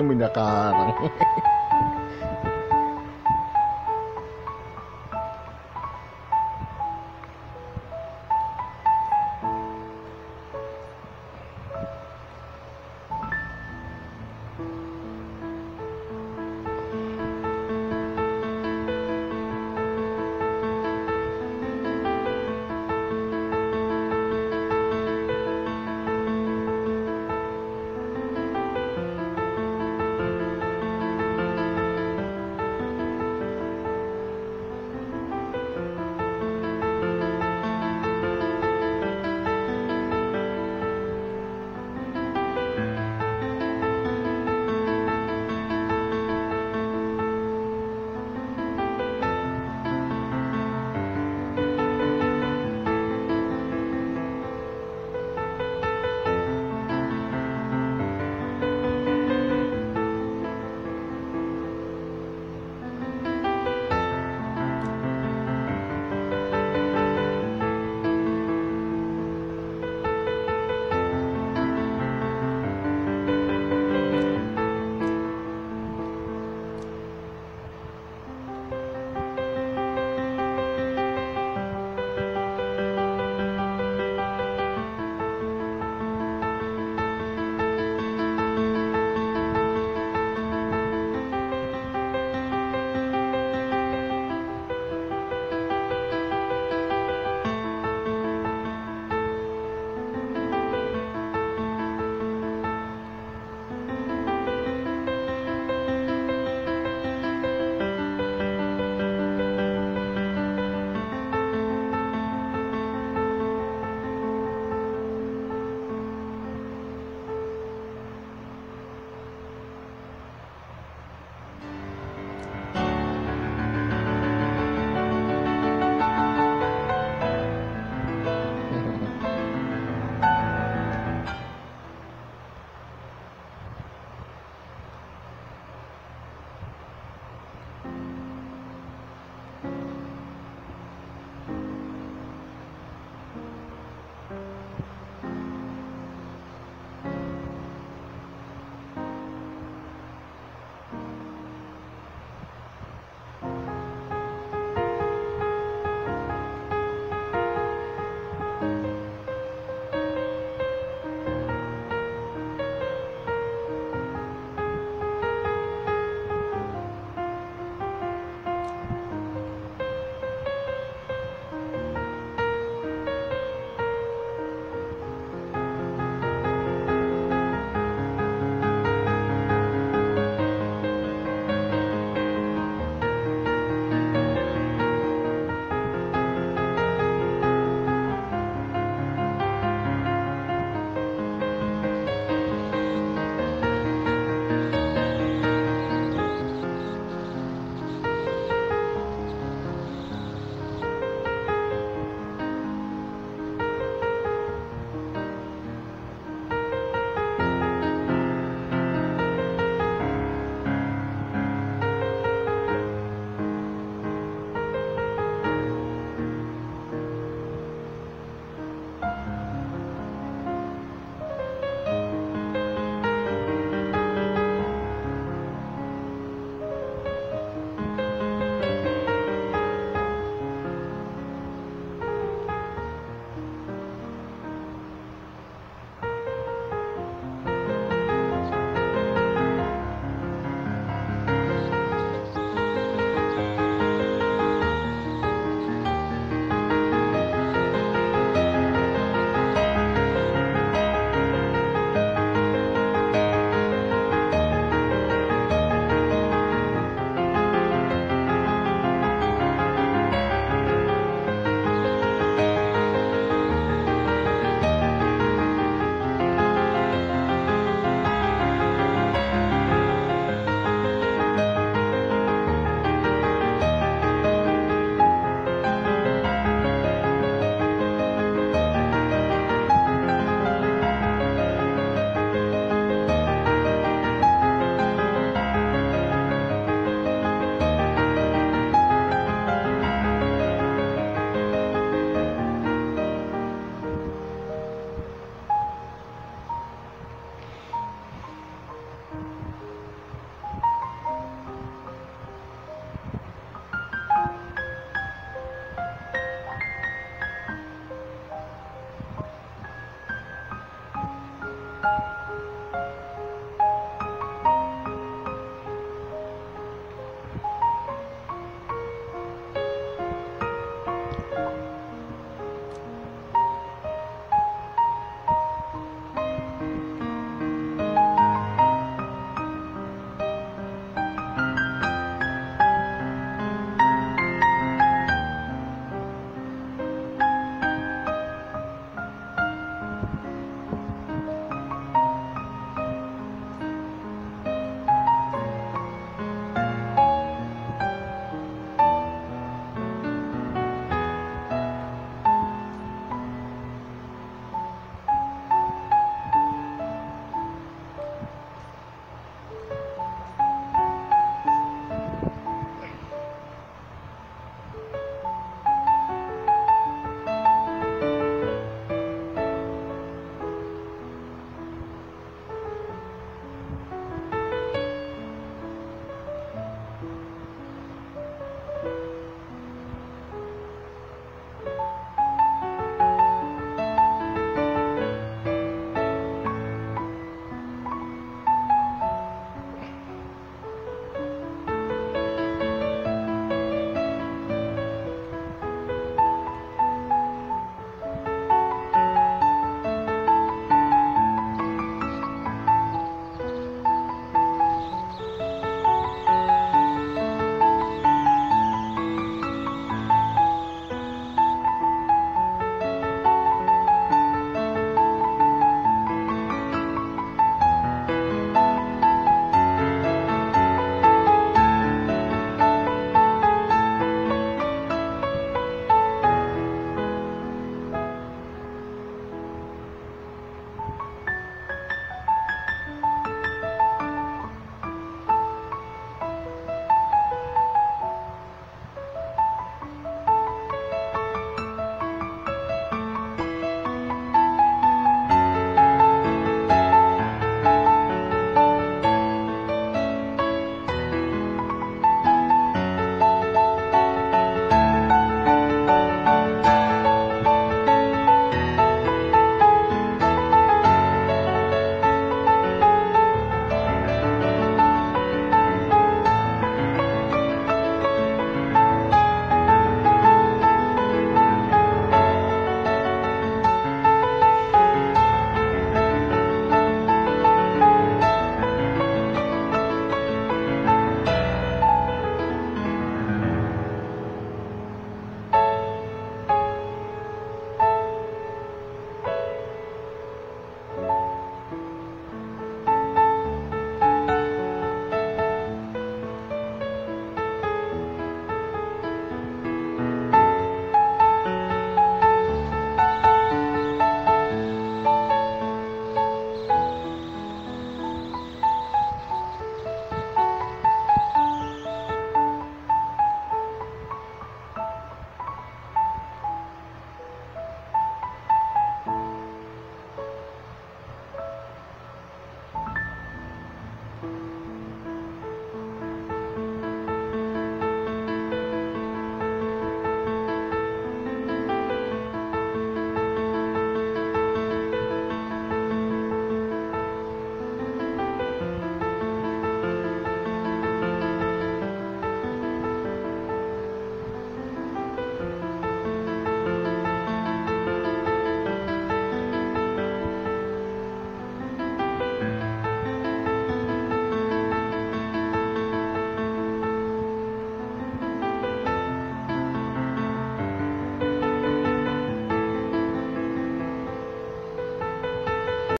Minda karang.